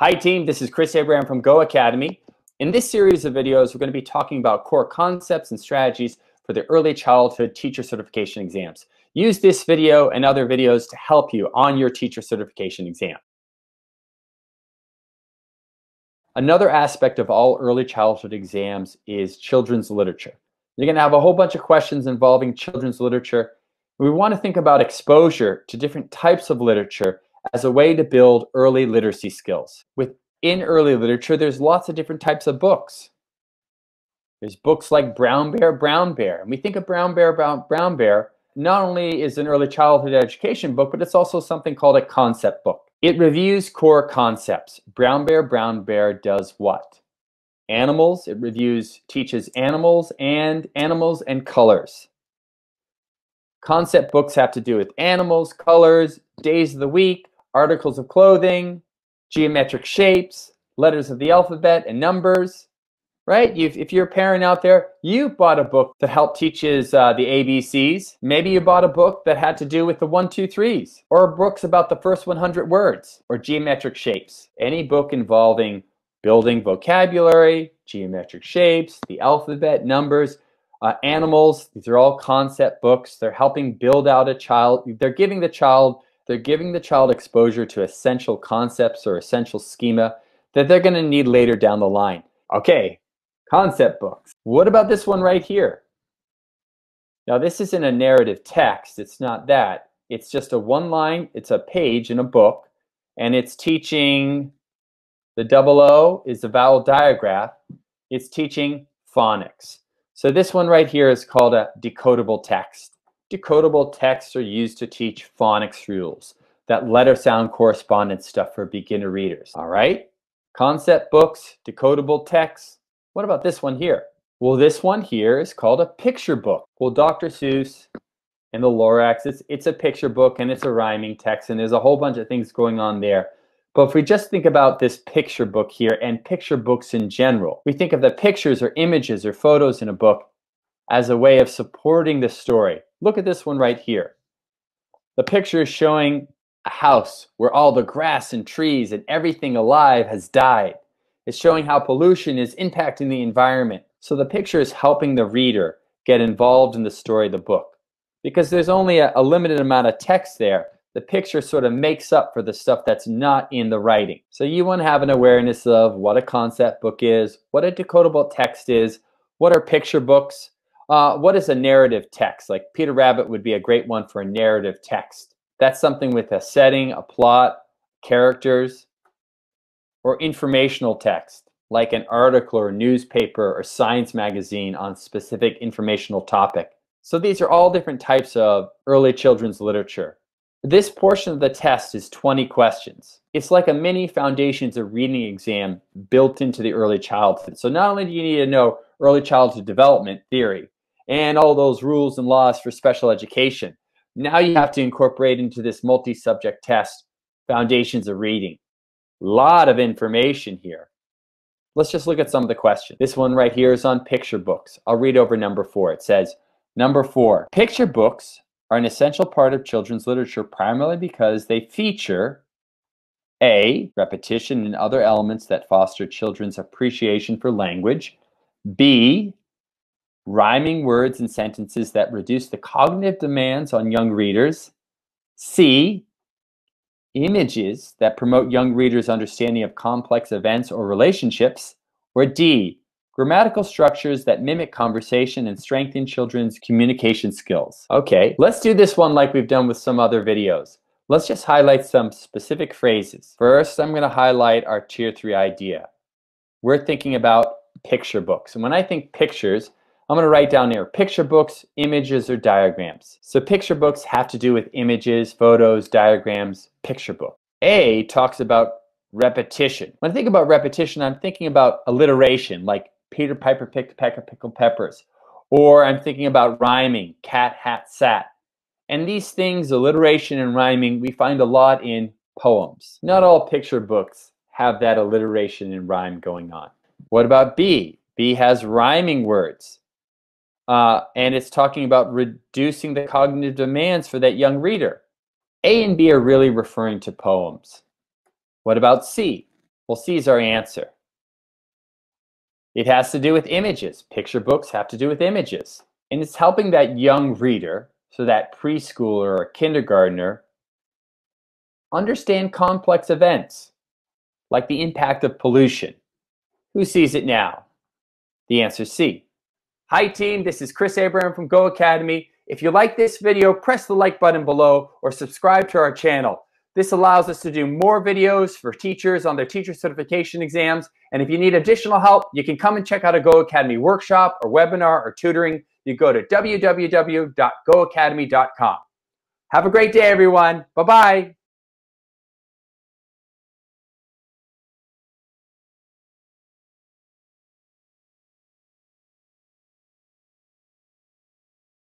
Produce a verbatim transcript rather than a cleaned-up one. Hi team, this is Chris Abraham from Go Academy. In this series of videos, we're going to be talking about core concepts and strategies for the early childhood teacher certification exams. Use this video and other videos to help you on your teacher certification exam. Another aspect of all early childhood exams is children's literature. You're going to have a whole bunch of questions involving children's literature. We want to think about exposure to different types of literature as a way to build early literacy skills. Within early literature, there's lots of different types of books. There's books like Brown Bear, Brown Bear. And we think of Brown Bear, Brown, Brown Bear, not only is an early childhood education book, but it's also something called a concept book. It reviews core concepts. Brown Bear, Brown Bear does what? Animals. It reviews, teaches animals and animals and colors. Concept books have to do with animals, colors, days of the week, articles of clothing, geometric shapes, letters of the alphabet, and numbers, right? You've, if you're a parent out there, you bought a book that helped teaches uh, the A B Cs. Maybe you bought a book that had to do with the one, two, threes, or books about the first one hundred words, or geometric shapes. Any book involving building vocabulary, geometric shapes, the alphabet, numbers, Uh, animals, these are all concept books. They're helping build out a child. They're giving the child, they're giving the child exposure to essential concepts or essential schema that they're going to need later down the line. Okay, concept books. What about this one right here? Now, this isn't a narrative text. It's not that. It's just a one line. It's a page in a book, and it's teaching the double O is the vowel digraph. It's teaching phonics. So this one right here is called a decodable text. Decodable texts are used to teach phonics rules, that letter sound correspondence stuff for beginner readers. All right, concept books, decodable texts. What about this one here? Well, this one here is called a picture book. Well, Doctor Seuss and the Lorax, it's, it's a picture book and it's a rhyming text and there's a whole bunch of things going on there. But if we just think about this picture book here and picture books in general, we think of the pictures or images or photos in a book as a way of supporting the story. Look at this one right here. The picture is showing a house where all the grass and trees and everything alive has died. It's showing how pollution is impacting the environment. So the picture is helping the reader get involved in the story of the book. Because there's only a, a limited amount of text there, the picture sort of makes up for the stuff that's not in the writing. So you want to have an awareness of what a concept book is, what a decodable text is, what are picture books, uh, what is a narrative text? Like Peter Rabbit would be a great one for a narrative text. That's something with a setting, a plot, characters, or informational text, like an article or newspaper or science magazine on specific informational topic. So these are all different types of early children's literature. This portion of the test is twenty questions. It's like a mini foundations of reading exam built into the early childhood. So not only do you need to know early childhood development theory and all those rules and laws for special education, now you have to incorporate into this multi-subject test foundations of reading. A lot of information here. Let's just look at some of the questions. This one right here is on picture books. I'll read over number four. It says, number four, picture books are an essential part of children's literature primarily because they feature A, repetition and other elements that foster children's appreciation for language, B, rhyming words and sentences that reduce the cognitive demands on young readers, C, images that promote young readers' understanding of complex events or relationships, or D, grammatical structures that mimic conversation and strengthen children's communication skills. Okay, let's do this one like we've done with some other videos. Let's just highlight some specific phrases. First, I'm going to highlight our tier three idea. We're thinking about picture books. And when I think pictures, I'm going to write down here picture books, images, or diagrams. So picture books have to do with images, photos, diagrams, picture book. A talks about repetition. When I think about repetition, I'm thinking about alliteration, like Peter Piper picked a peck of pickled peppers. Or I'm thinking about rhyming, cat, hat, sat. And these things, alliteration and rhyming, we find a lot in poems. Not all picture books have that alliteration and rhyme going on. What about B? B has rhyming words. Uh, and it's talking about reducing the cognitive demands for that young reader. A and B are really referring to poems. What about C? Well, C is our answer. It has to do with images. Picture books have to do with images. And it's helping that young reader, so that preschooler or kindergartner, understand complex events, like the impact of pollution. Who sees it now? The answer is C. Hi team, this is Chris Abraham from Go Academy. If you like this video, press the like button below or subscribe to our channel. This allows us to do more videos for teachers on their teacher certification exams. And if you need additional help, you can come and check out a Go Academy workshop or webinar or tutoring. You go to w w w dot go academy dot com. Have a great day, everyone. Bye-bye.